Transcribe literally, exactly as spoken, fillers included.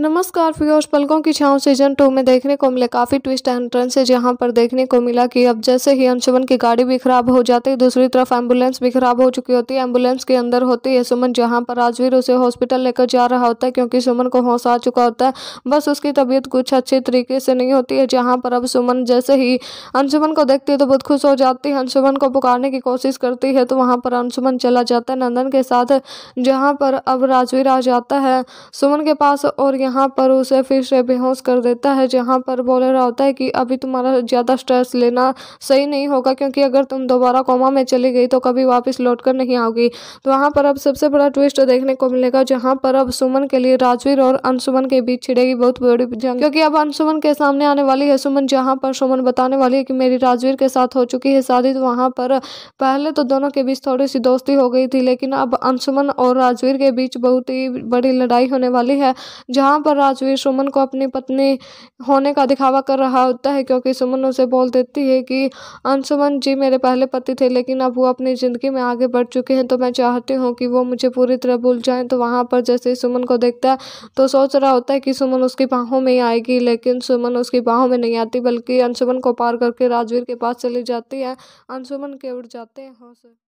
नमस्कार फिर पलकों की छांव सीजन टू में देखने को मिले काफ़ी ट्विस्ट एंड टर्न्स से जहां पर देखने को मिला कि अब जैसे ही अंशुमन की गाड़ी भी खराब हो जाती है, दूसरी तरफ एम्बुलेंस भी खराब हो चुकी होती है। एम्बुलेंस के अंदर होती है सुमन, जहां पर राजवीर उसे हॉस्पिटल लेकर जा रहा होता है क्योंकि सुमन को होश आ चुका होता है। बस उसकी तबीयत कुछ अच्छी तरीके से नहीं होती है, जहाँ पर अब सुमन जैसे ही अंशुमन को देखती है तो बहुत खुश हो जाती है। अंशुमन को पुकारने की कोशिश करती है तो वहाँ पर अंशुमन चला जाता है नंदन के साथ, जहाँ पर अब राजवीर आ जाता है सुमन के पास और यहाँ पर उसे फिर से बेहोश कर देता है, जहाँ पर बोल रहा होता है कि अभी तुम्हारा ज़्यादा स्ट्रेस लेना सही नहीं होगा क्योंकि अगर तुम दोबारा कोमा में चली गई तो कभी वापस लौटकर नहीं आओगी। तो वहाँ पर अब सबसे बड़ा ट्विस्ट देखने को मिलेगा, जहाँ पर अब सुमन के लिए राजवीर और अंशुमन के बीच छिड़ेगी बहुत बड़ी जंग, क्योंकि अब अंशुमन के सामने आने वाली है सुमन, जहाँ पर सुमन बताने वाली है कि मेरी राजवीर के साथ हो चुकी है शादी। तो वहाँ पर पहले तो दोनों के बीच थोड़ी सी दोस्ती हो गई थी, लेकिन अब अंशुमन और राजवीर के बीच बहुत ही बड़ी लड़ाई होने वाली है, जहाँ पर राजवीर सुमन को अपनी पत्नी होने का दिखावा कर रहा होता है क्योंकि सुमन उसे बोल देती है कि अंशुमन जी मेरे पहले पति थे लेकिन अब वो अपनी ज़िंदगी में आगे बढ़ चुके हैं, तो मैं चाहती हूँ कि वो मुझे पूरी तरह भूल जाएं। तो वहाँ पर जैसे ही सुमन को देखता है तो सोच रहा होता है कि सुमन उसकी बाहों में ही आएगी, लेकिन सुमन उसकी बाहों में नहीं आती बल्कि अंशुमन को पार करके राजवीर के पास चली जाती है। अंशुमन के उड़ जाते हैं होश।